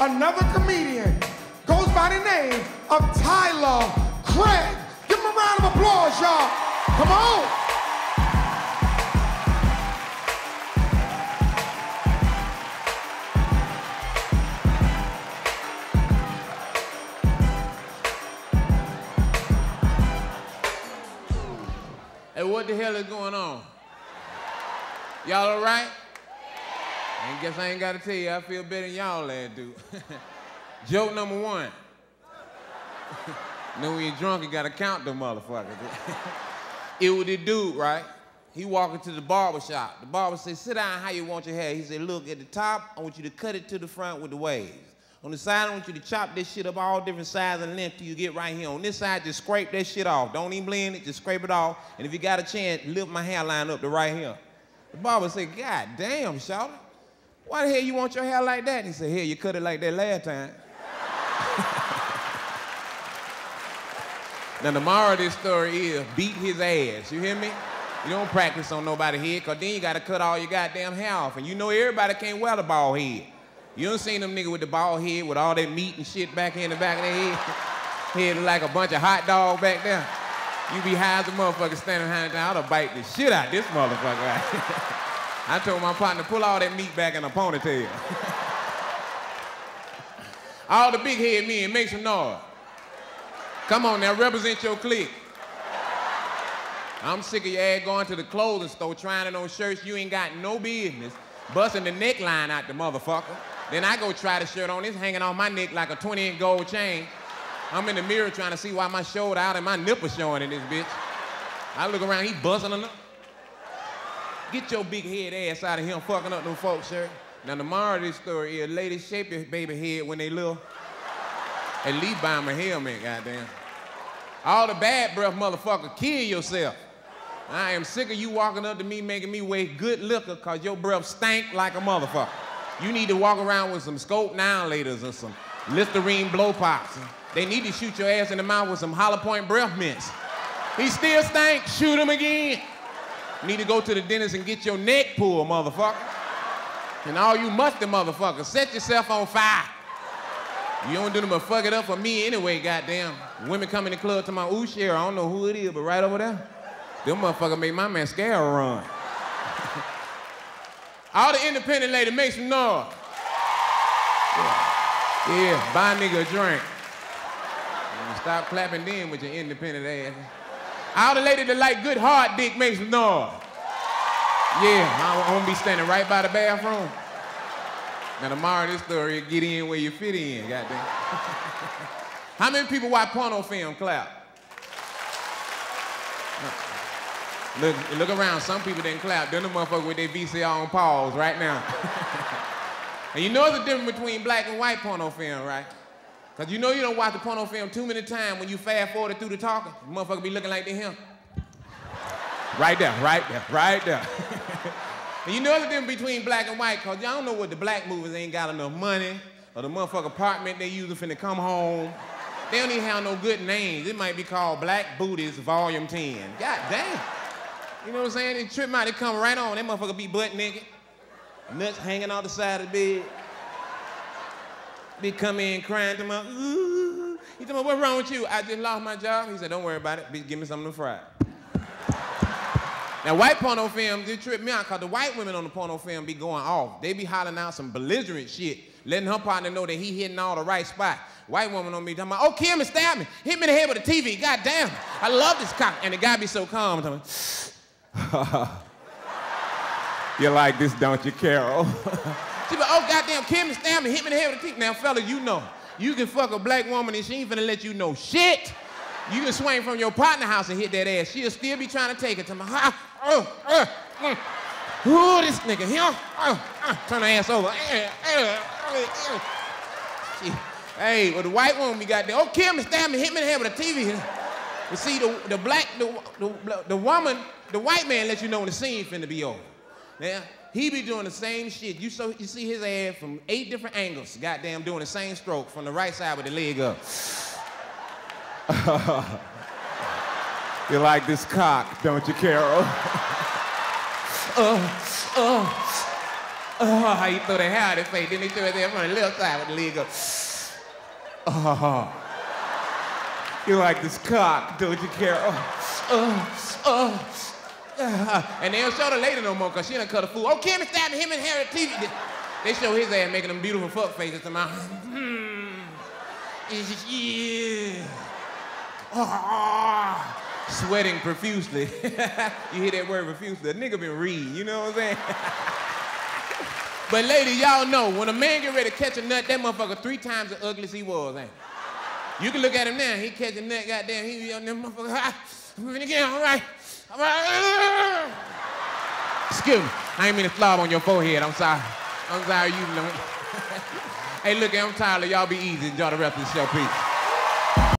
another comedian, goes by the name of Tyler Craig. Give him a round of applause, y'all. Come on. Hey, what the hell is going on? Y'all all right? I guess I ain't got to tell you, I feel better than y'all ass do. Joke number one. Know when you're drunk, you got to count them motherfuckers. It was the dude, right? He walking to the barber shop. The barber said, sit down how you want your hair. He said, look, at the top, I want you to cut it to the front with the waves. On the side, I want you to chop this shit up all different sizes and length till you get right here. On this side, just scrape that shit off. Don't even blend it, just scrape it off. And if you got a chance, lift my hairline up to right here. The barber said, God damn, shawty. Why the hell you want your hair like that? And he said, hell, you cut it like that last time. Now, the moral of this story is beat his ass, you hear me? You don't practice on nobody's head, because then you got to cut all your goddamn hair off. And you know everybody can't wear the bald head. You done seen them niggas with the bald head with all that meat and shit back in the back of their head? Head look like a bunch of hot dog back there. You be high as a motherfucker standing behind the I'd bite the shit out of this motherfucker. I told my partner, pull all that meat back in a ponytail. All the big head men, make some noise. Come on now, represent your clique. I'm sick of your ass going to the clothing store trying it on shirts you ain't got no business. Busting the neckline out the motherfucker. Then I go try the shirt on, it's hanging on my neck like a 20-inch gold chain. I'm in the mirror trying to see why my shoulder out and my nipple showing in this bitch. I look around, he busting enough. Get your big head ass out of him fucking up them folks, sir. Now, the moral of this story is ladies shape your baby head when they little. At least buy them a helmet, goddamn. All the bad breath motherfucker, kill yourself. I am sick of you walking up to me making me waste good liquor because your breath stank like a motherfucker. You need to walk around with some Scope 9 laters and some Listerine blow pops. They need to shoot your ass in the mouth with some hollow point breath mints. He still stank, shoot him again. Need to go to the dentist and get your neck pulled, motherfucker. And all you musty motherfuckers, set yourself on fire. You don't do them but fuck it up for me anyway, goddamn. Women come in the club to my ooh share, I don't know who it is, but right over there, them motherfuckers made my mascara run. All the independent ladies, make some noise. Yeah, buy a nigga a drink. And stop clapping then with your independent ass. All the ladies that like good hard dick make some noise. Yeah, I'm gonna be standing right by the bathroom. Now, the moral of this story, get in where you fit in, goddamn. How many people watch porno film? Clap. Look around, some people didn't clap. They're the motherfuckers with their VCR on pause right now. And you know the difference between black and white porno film, right? Because you know you don't watch the porno film too many times when you fast forward through the talking. The motherfucker be looking like they him. Right there, right there, right there. And you know the difference between black and white, because y'all don't know what the black movies ain't got enough money, or the motherfucker apartment they using finna come home. They don't even have no good names. It might be called Black Booties Volume 10. God damn. You know what I'm saying? They trip out, they come right on. That motherfucker be butt naked. Nuts hanging out the side of the bed. Bitch come in crying to my, ooh. He told me, what's wrong with you? I just lost my job. He said, don't worry about it. Bitch, give me something to fry. Now, white porno films, they trip me out because the white women on the porno film be going off. They be hollering out some belligerent shit, letting her partner know that he hitting all the right spot. White woman on me talking about, oh, kill me, stab me. Hit me in the head with the TV. God damn, I love this cock. And the guy be so calm. You like this, don't you, Carol? She be, oh, goddamn, kill me, stab me, hit me in the head with a teeth. Now, fella, you know, you can fuck a black woman and she ain't finna let you know shit. You can swing from your partner house and hit that ass. She'll still be trying to take it to my, ooh, this nigga here, turn her ass over. Hey, well, the white woman, we got there, oh, kill me, stab me, hit me in the head with a TV. You see, the white man let you know when the scene finna be over. Now, he be doing the same shit. You see his ass from 8 different angles, goddamn, doing the same stroke from the right side with the leg up. You like this cock, don't you, Carol? How you throw that hair out of his face? Then he threw it there from the left side with the leg up. You're like this cock, don't you care? And they don't show the lady no more because she done cut a fool. Oh, Kenny stabbed him and Harry TV. They show his ass making them beautiful fuck faces to my. Yeah. Sweating profusely. You hear that word profusely? A nigga been reading, you know what I'm saying? But lady, y'all know, when a man get ready to catch a nut, that motherfucker 3 times as ugly as he was, ain't he? You can look at him now, he catch a nut, goddamn, he be on them motherfucker, again, all right. Excuse me, I ain't mean to slob on your forehead, I'm sorry. I'm sorry you know. Hey, look, I'm tired of y'all be easy, enjoy the rest of the show, peace.